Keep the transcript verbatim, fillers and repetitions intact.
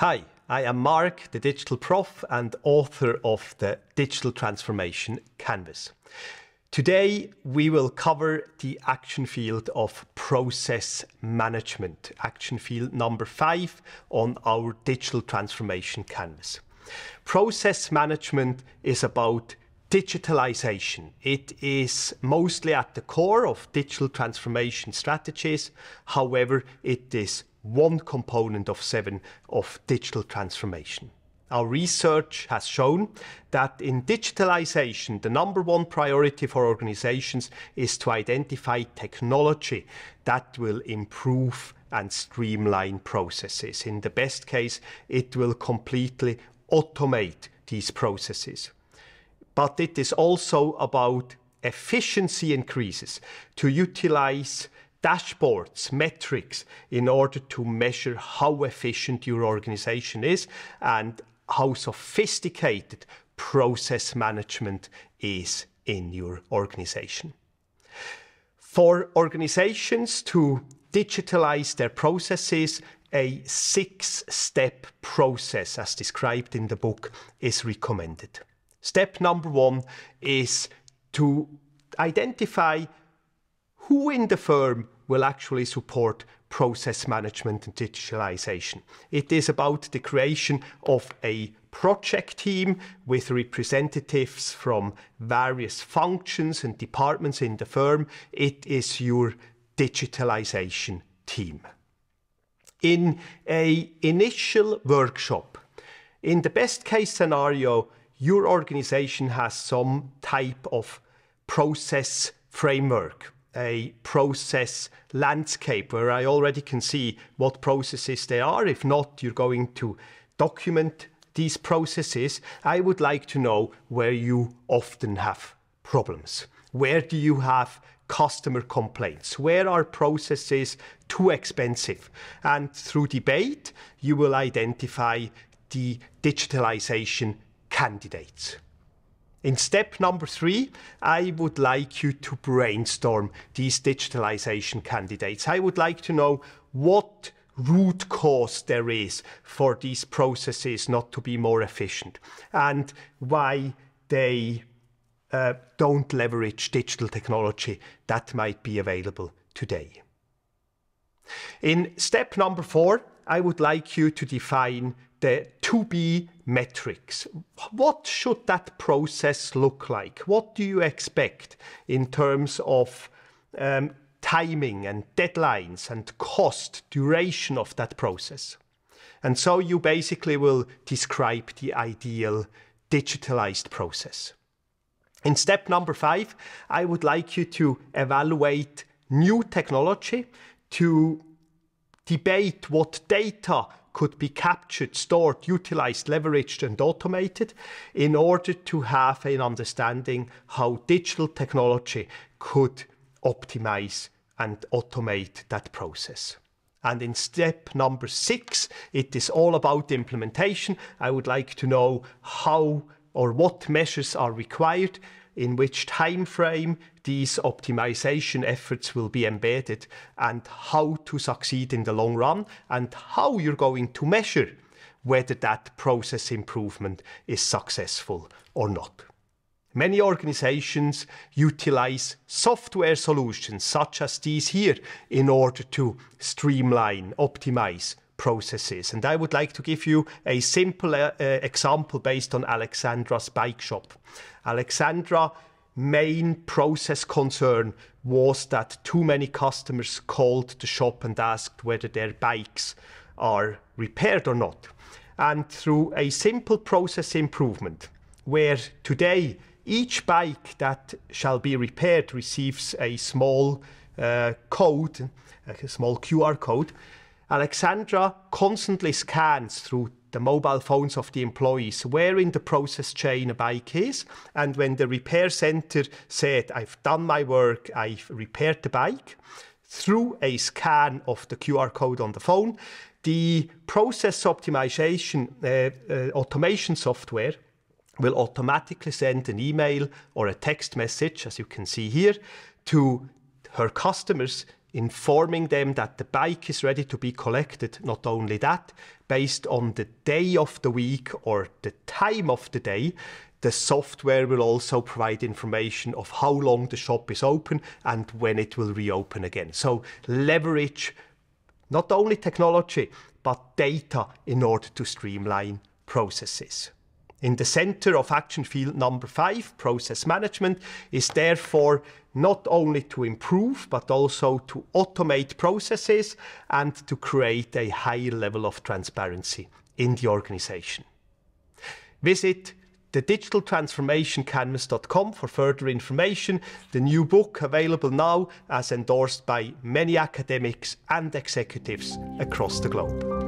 Hi, I am Mark, the digital prof and author of the Digital Transformation Canvas. Today we will cover the action field of process management, action field number five on our Digital Transformation Canvas. Process management is about digitalization. It is mostly at the core of digital transformation strategies. However, it is one component of seven of digital transformation. Our research has shown that in digitalization, the number one priority for organizations is to identify technology that will improve and streamline processes. In the best case, it will completely automate these processes. But it is also about efficiency increases, to utilize dashboards, metrics, in order to measure how efficient your organization is and how sophisticated process management is in your organization. For organizations to digitalize their processes, a six-step process, as described in the book, is recommended. Step number one is to identify who in the firm will actually support process management and digitalization. It is about the creation of a project team with representatives from various functions and departments in the firm. It is your digitalization team. In an initial workshop, in the best case scenario, your organization has some type of process framework, a process landscape where I already can see what processes there are. If not, you're going to document these processes. I would like to know where you often have problems. Where do you have customer complaints? Where are processes too expensive? And through debate, you will identify the digitalization candidates. In step number three, I would like you to brainstorm these digitalization candidates. I would like to know what root cause there is for these processes not to be more efficient and why they uh, don't leverage digital technology that might be available today. In step number four, I would like you to define the to-be metrics. What should that process look like? What do you expect in terms of um, timing and deadlines and cost, duration of that process? And so you basically will describe the ideal digitalized process. In step number five, I would like you to evaluate new technology, to debate what data could be captured, stored, utilized, leveraged and automated in order to have an understanding how digital technology could optimize and automate that process. And in step number six, it is all about implementation. I would like to know how or what measures are required, in which time frame these optimization efforts will be embedded, and how to succeed in the long run, and how you're going to measure whether that process improvement is successful or not. Many organizations utilize software solutions such as these here in order to streamline, optimize processes. And I would like to give you a simple uh, example based on Alexandra's bike shop. Alexandra's main process concern was that too many customers called the shop and asked whether their bikes are repaired or not. And through a simple process improvement, where today each bike that shall be repaired receives a small uh, code, a small Q R code, Alexandra constantly scans through the mobile phones of the employees where in the process chain a bike is, and when the repair center said, "I've done my work, I've repaired the bike," through a scan of the Q R code on the phone, the process optimization uh, uh, automation software will automatically send an email or a text message, as you can see here, to her customers informing them that the bike is ready to be collected. Not only that, based on the day of the week or the time of the day, the software will also provide information of how long the shop is open and when it will reopen again. So leverage not only technology, but data in order to streamline processes. In the center of action field number five, process management, is therefore not only to improve, but also to automate processes and to create a high level of transparency in the organization. Visit the digital transformation canvas dot com for further information. The new book available now, as endorsed by many academics and executives across the globe.